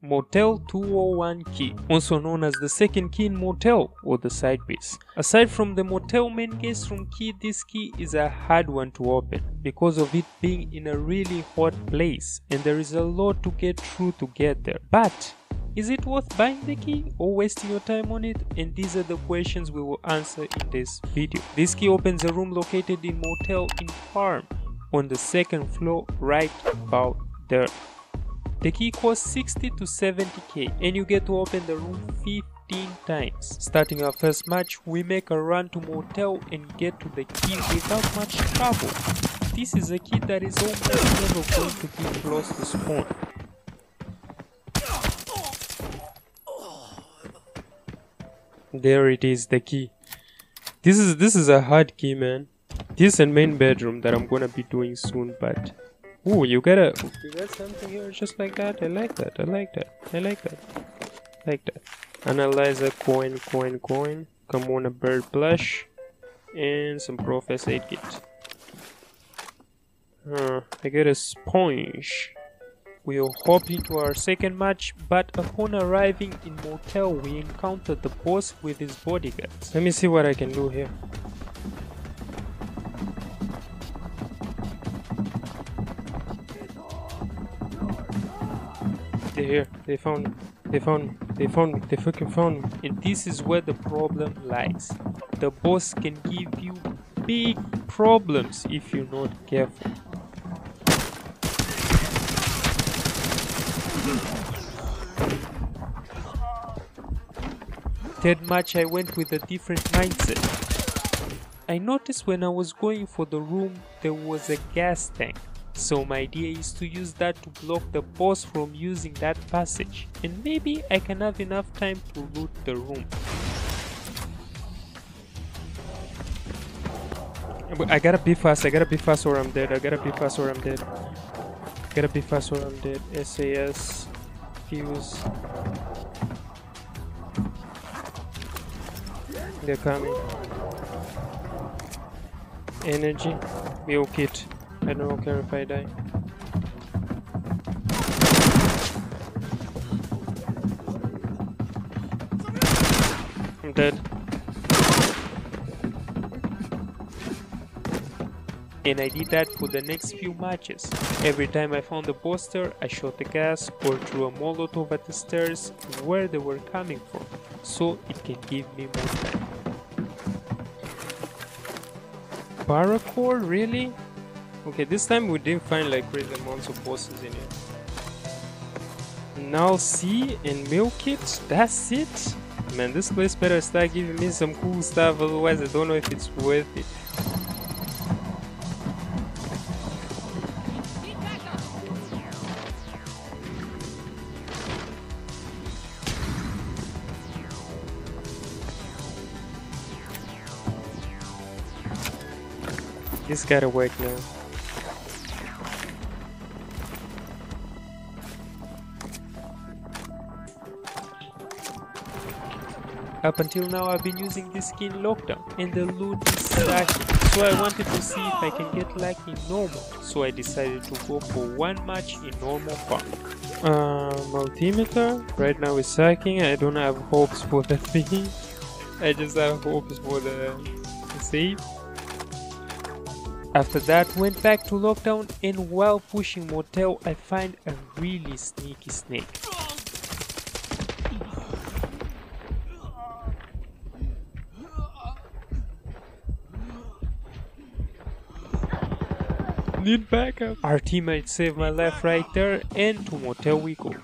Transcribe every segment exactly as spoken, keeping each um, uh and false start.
Motel two oh one key, also known as the second key in motel or the side piece. Aside from the motel main guest room key, this key is a hard one to open because of it being in a really hot place and there is a lot to get through to get there. But is it worth buying the key or wasting your time on it? And these are the questions we will answer in this video. This key opens a room located in motel in Farm on the second floor right about there. The key costs sixty to seventy K and you get to open the room fifteen times. Starting our first match, we make a run to motel and get to the key without much trouble. This is a key that is almost never going to get close to spawn. There it is, the key. This is this is a hard key, man. This and main bedroom that I'm gonna be doing soon, but ooh, you got a, you got something here just like that. I like that. I like that. I like that. I like that. Analyzer, coin, coin, coin. Come on, a bird plush, and some Professor aid kit. Huh. I get a sponge. We'll hop into our second match, but upon arriving in motel, we encounter the boss with his bodyguards. Let me see what I can do here. They're here. They found me. They found me. They found me. They fucking found me. And this is where the problem lies. The boss can give you big problems if you're not careful. Third match, I went with a different mindset. I noticed when I was going for the room, there was a gas tank. So my idea is to use that to block the boss from using that passage, and maybe I can have enough time to loot the room. I gotta be fast, I gotta be fast or I'm dead, I gotta be fast or I'm dead. I gotta be fast or I'm dead. S A S, fuse. They're coming. Energy, we'll kit. I don't care if I die. I'm dead. And I did that for the next few matches. Every time I found a poster, I shot the gas or threw a Molotov at the stairs where they were coming from, so it can give me more time. Paracore, really? Okay, this time we didn't find like crazy amounts of bosses in it. Now C and milk it, that's it? Man, this place better start giving me some cool stuff, otherwise I don't know if it's worth it. This gotta work now. Up until now I've been using this skin lockdown and the loot is stacking, so I wanted to see if I can get lucky in normal, so I decided to go for one match in normal farm. Uh, multimeter right now is sucking. I don't have hopes for the thing. I just have hopes for the, the save. After that, went back to lockdown, and while pushing motel, I find a really sneaky snake. Need backup. Our teammate saved my life right there, and to motel we go.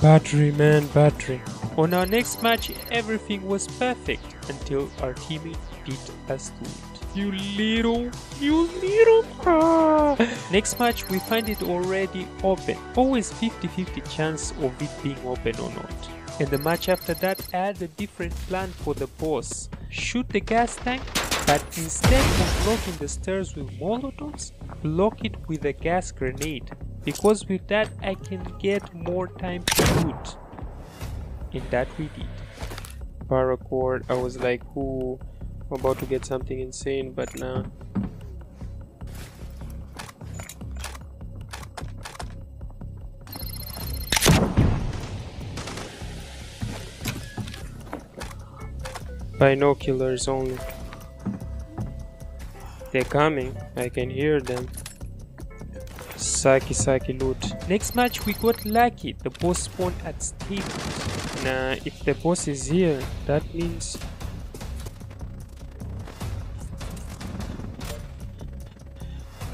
Battery, man, battery. On our next match, everything was perfect until our teammate beat us to it. You little, you little. Ah. Next match, we find it already open. Always fifty fifty chance of it being open or not. And the match after that, I had a different plan for the boss. Shoot the gas tank, but instead of blocking the stairs with Molotovs, block it with a gas grenade. Because with that I can get more time to loot. And that we did. paracord. I was like, ooh, I'm about to get something insane, but nah. Binoculars only. They're coming, I can hear them. Saki Saki loot. Next match we got lucky, the boss spawned at stables. Nah, if the boss is here, that means...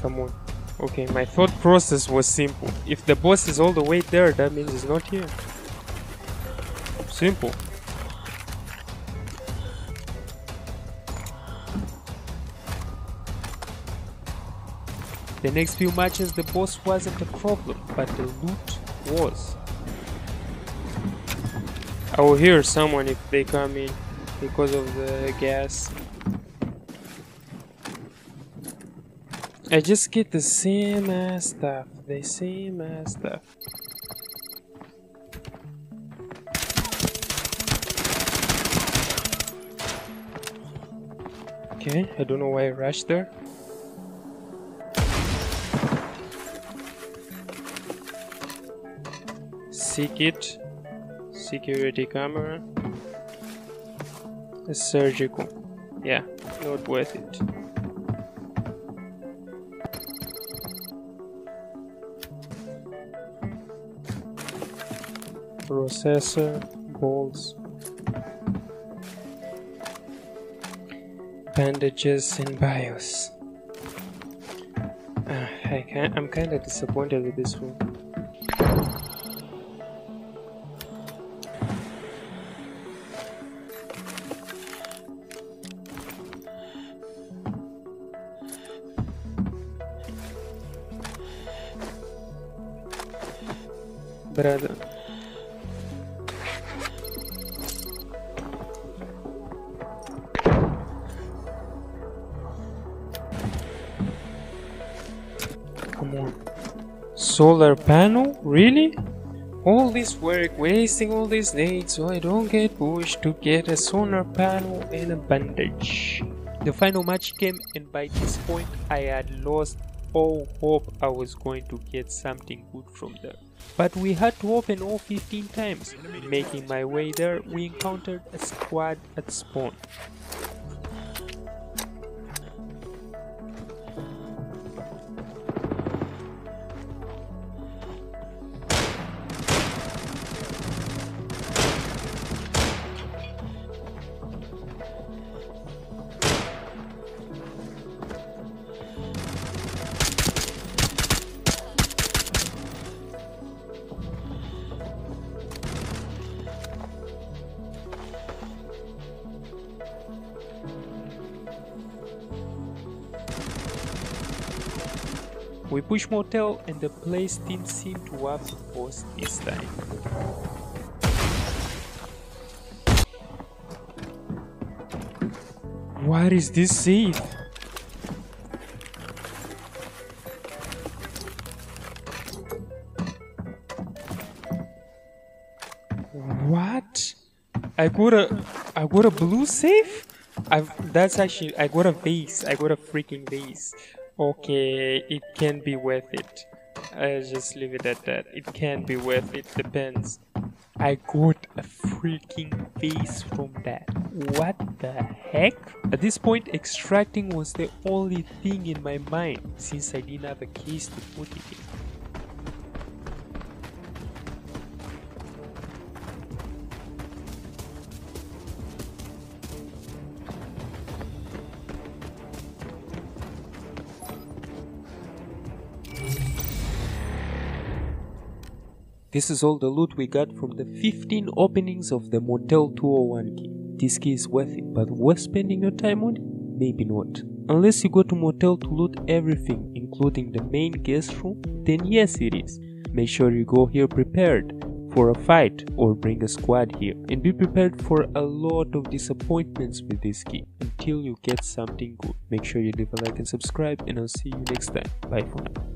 Come on. Okay, my thought process was simple. If the boss is all the way there, that means it's not here. Simple. The next few matches the boss wasn't a problem, but the loot was. I will hear someone if they come in because of the gas. I just get the same ass stuff, the same ass stuff. Okay, I don't know why I rushed there. Seek it, security camera, a surgical, yeah, not worth it. Processor, balls, bandages and bios. Uh, I can't, I'm kinda disappointed with this one. Brother. Come on. Solar panel? Really? All this work, wasting all these days so I don't get pushed to get a solar panel and a bandage. The final match came and by this point I had lost all hope I was going to get something good from there. But we had to open all fifteen times. Making my way there, we encountered a squad at spawn. We push motel and the place didn't seem to have the boss this time. What is this safe? What? I got a I got a blue safe? I've that's actually I got a vase. I got a freaking vase. Okay, it can be worth it. I'll just leave it at that. It can be worth it, depends. I got a freaking face from that. What the heck? At this point, extracting was the only thing in my mind since I didn't have a case to put it in. This is all the loot we got from the fifteen openings of the Motel two oh one key. This key is worth it, but worth spending your time on? Maybe not. Unless you go to Motel to loot everything, including the main guest room, then yes it is. Make sure you go here prepared for a fight or bring a squad here. And be prepared for a lot of disappointments with this key until you get something good. Make sure you leave a like and subscribe, and I'll see you next time. Bye for now.